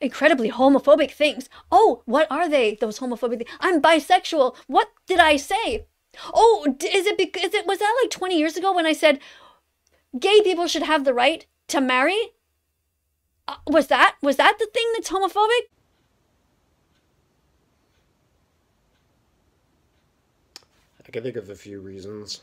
incredibly homophobic things. Oh, what are they, those homophobic things? I'm bisexual. What did I say? Oh, was that like 20 years ago when I said gay people should have the right to marry? Was that the thing that's homophobic? I can think of a few reasons.